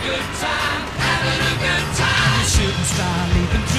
Good time, having a good time. The shooting star leaping through.